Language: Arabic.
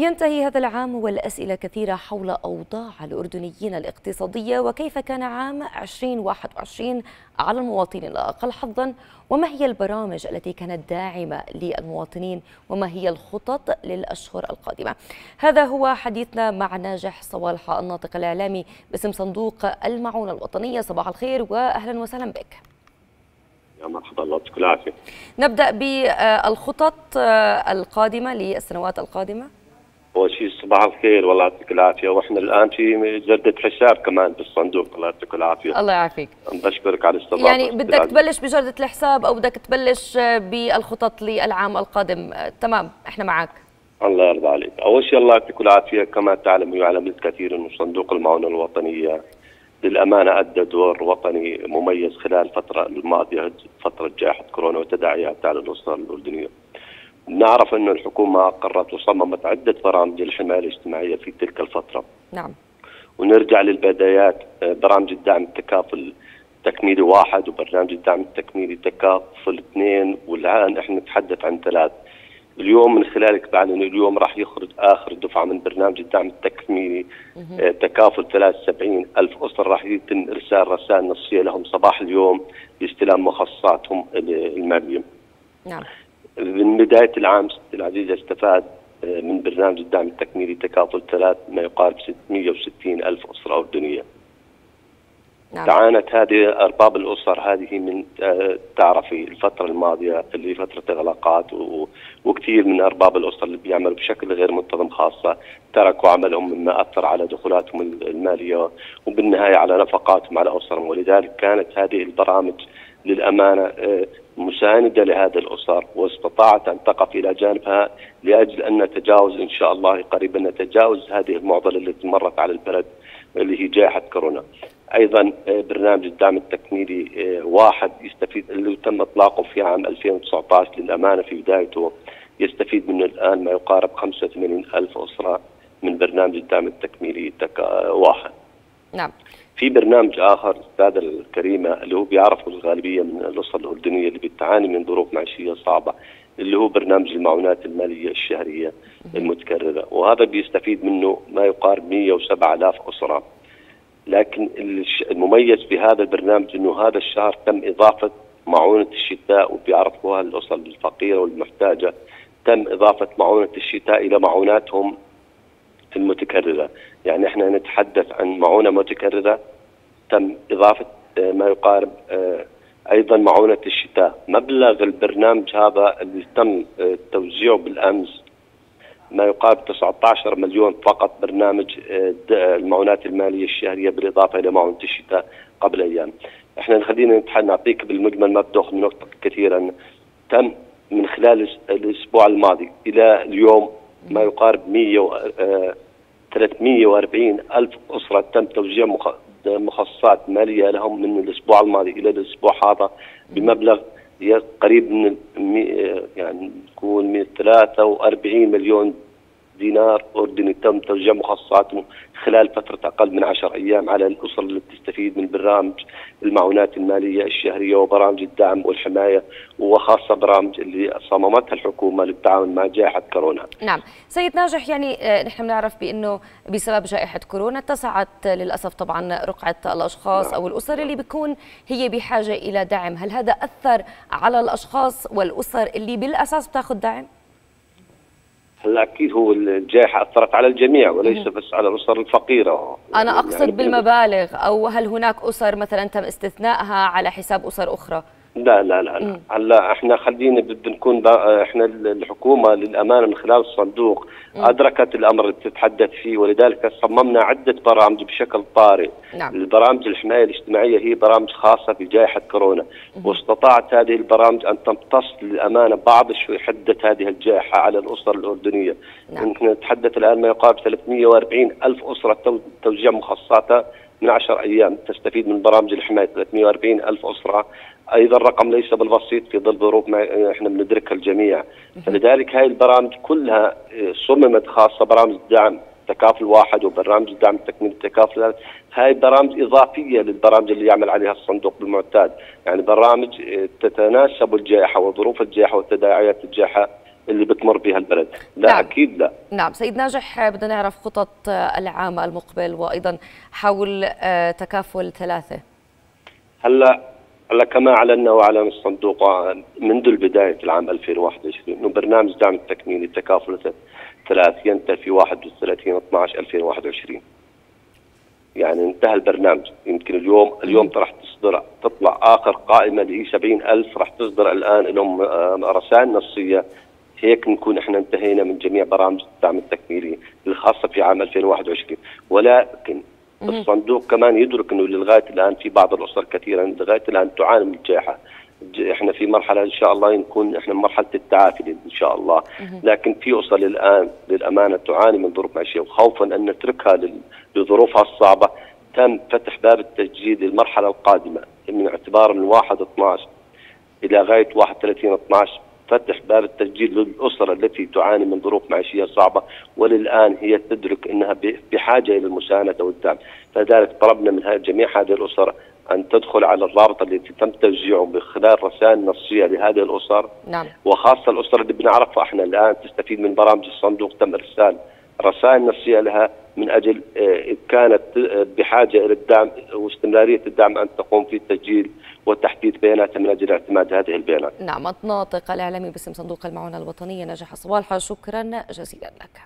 ينتهي هذا العام والأسئلة كثيرة حول أوضاع الأردنيين الاقتصادية، وكيف كان عام 2021 على المواطنين الأقل حظاً، وما هي البرامج التي كانت داعمة للمواطنين، وما هي الخطط للأشهر القادمة. هذا هو حديثنا مع ناجح صوالحة، الناطق الإعلامي باسم صندوق المعونة الوطنية. صباح الخير وأهلاً وسهلاً بك. يا مرحبا، الله يعطيك العافية. نبدأ بالخطط القادمة للسنوات القادمة. أول شيء صباح الخير، والله يعطيك العافية، وإحنا الآن في جدة حساب كمان بالصندوق، الله يعطيك العافية. الله يعافيك. بشكرك على الاستضافة. يعني بدك تبلش بجردة الحساب أو بدك تبلش بالخطط للعام القادم؟ تمام، إحنا معك. الله يرضى عليك. أول شيء الله يعطيك العافية، كما تعلم ويعلم الكثير أنه صندوق المعونة الوطنية للأمانة أدى دور وطني مميز خلال الفترة الماضية، فترة جائحة كورونا وتداعياتها على الأسر الأردنية. نعرف أن الحكومة قررت وصممت عدة برامج للحماية الاجتماعية في تلك الفترة. نعم. ونرجع للبدايات، برامج الدعم التكافل تكميلي 1 وبرنامج الدعم التكميلي تكافل 2، والآن احنا نتحدث عن 3. اليوم من خلالك بعلن اليوم راح يخرج آخر دفعة من برنامج الدعم التكميلي تكافل 73,000 أسر، راح يتم إرسال رسائل نصية لهم صباح اليوم لاستلام مخصصاتهم المالية. نعم. من بداية العام ست العزيزة استفاد من برنامج الدعم التكميلي تكافل 3 ما يقارب 660,000 أسرة أردنية. نعم. تعانت هذه أرباب الأسر هذه من تعرفي الفترة الماضية اللي فترة إغلاقات، وكثير من أرباب الأسر اللي بيعملوا بشكل غير منتظم خاصة تركوا عملهم مما أثر على دخولاتهم المالية وبالنهاية على نفقاتهم على أسرهم، ولذلك كانت هذه البرامج للأمانة مساندة لهذه الأسر، واستطاعت أن تقف إلى جانبها لأجل أن نتجاوز إن شاء الله قريبا نتجاوز هذه المعضلة التي مرت على البلد اللي هي جائحة كورونا. أيضا برنامج الدعم التكميلي 1 يستفيد اللي تم إطلاقه في عام 2019 للأمانة في بدايته، يستفيد منه الآن ما يقارب 85,000 أسرة من برنامج الدعم التكميلي 1. نعم. في برنامج آخر السادة الكريمة اللي هو بيعرفوا الغالبية من الأسر الأردنية اللي بتعاني من ظروف معيشية صعبة، اللي هو برنامج المعونات المالية الشهرية المتكررة، وهذا بيستفيد منه ما يقارب 107,000 أسرة. لكن المميز في هذا البرنامج انه هذا الشهر تم اضافه معونه الشتاء، وبيعرفوها الاسر الفقيره والمحتاجه، تم اضافه معونه الشتاء الى معوناتهم المتكرره، يعني احنا نتحدث عن معونه متكرره تم اضافه ما يقارب ايضا معونه الشتاء. مبلغ البرنامج هذا اللي تم توزيعه بالامس ما يقارب 19 مليون فقط، برنامج المعونات المالية الشهرية بالإضافة إلى معونة الشتاء قبل أيام. احنا خلينا نعطيك بالمجمل ما بتاخذ من وقتك كثيرا. تم من خلال الأسبوع الماضي إلى اليوم ما يقارب 340,000 أسرة تم توزيع مخصصات مالية لهم من الأسبوع الماضي إلى الأسبوع هذا بمبلغ قريب من يعني نقول من 43 مليون دينار أردني تم توزيع مخصصاتهم خلال فترة أقل من 10 أيام على الأسر اللي تستفيد من برامج المعونات المالية الشهرية وبرامج الدعم والحماية، وخاصة برامج اللي صممتها الحكومة للتعامل مع جائحة كورونا. نعم سيد ناجح، يعني نحن بنعرف بأنه بسبب جائحة كورونا اتسعت للأسف طبعا رقعة الأشخاص. نعم. أو الأسر اللي بيكون هي بحاجة إلى دعم، هل هذا أثر على الأشخاص والأسر اللي بالأساس بتاخذ دعم؟ هلا اكيد هو الجائحه اثرت على الجميع وليس بس على الاسر الفقيره. انا اقصد يعني بالمبالغ، او هل هناك اسر مثلا تم استثنائها على حساب اسر اخرى؟ لا لا لا لا هلا احنا خلينا بنكون احنا الحكومه للامانه من خلال الصندوق ادركت الامر اللي بتتحدث فيه، ولذلك صممنا عده برامج بشكل طارئ. نعم. البرامج الحمايه الاجتماعيه هي برامج خاصه بجائحه كورونا، واستطاعت هذه البرامج ان تمتص للامانه بعض شوي حده هذه الجائحه على الاسر الاردنيه. نعم. نحن نتحدث الان ما يقارب 340,000 اسره توزيع مخصصاتها من 10 ايام تستفيد من برامج الحمايه، 340,000 اسره، ايضا الرقم ليس بالبسيط في ظل ظروف ما احنا بندركها الجميع، فلذلك هاي البرامج كلها صممت خاصه برامج الدعم تكافل 1 وبرنامج الدعم تكميل التكافل 3، هاي برامج اضافيه للبرامج اللي يعمل عليها الصندوق بالمعتاد، يعني برامج تتناسب الجائحه وظروف الجائحه وتداعيات الجائحه اللي بتمر بها البلد. لا نعم. أكيد لا. نعم سيد ناجح، بدنا نعرف خطط العام المقبل وأيضا حول تكافل 3. هلا كما أعلنا وأعلن الصندوق منذ بداية العام 2021 إنه برنامج دعم التكميل لتكافل 3 ينتهي في 31/12/2021. يعني انتهى البرنامج. يمكن اليوم راح تطلع آخر قائمة اللي هي 70,000 راح تصدر الآن لهم رسائل نصية. هيك نكون احنا انتهينا من جميع برامج الدعم التكميلي الخاصة في عام 2021، ولكن الصندوق كمان يدرك انه لغاية الآن في بعض الأسر كثيرة لغاية الآن تعاني من الجائحة. احنا في مرحلة ان شاء الله نكون احنا مرحلة التعافي ان شاء الله، لكن في أسر الآن للأمانة تعاني من ظروف معيشية، وخوفا ان نتركها لظروفها الصعبة تم فتح باب التسجيل للمرحلة القادمة من اعتبار من 1/12 إلى غاية 31/12. فتح باب التسجيل للأسر التي تعاني من ظروف معيشية صعبة، وللآن هي تدرك أنها بحاجة إلى المساندة والدعم، فلذلك طلبنا من جميع هذه الأسر أن تدخل على الرابطة التي تم توزيعه من خلال رسائل نصية لهذه الأسر. نعم. وخاصة الأسر اللي بنعرفها احنا الآن تستفيد من برامج الصندوق، تم إرسال رسائل نصية لها من أجل كانت بحاجة إلى الدعم واستمرارية الدعم أن تقوم في التسجيل وتحديد بياناتها من أجل اعتماد هذه البيانات. نعم. الناطق الإعلامي باسم صندوق المعونة الوطنية ناجح الصوالحة، شكرا جزيلا لك.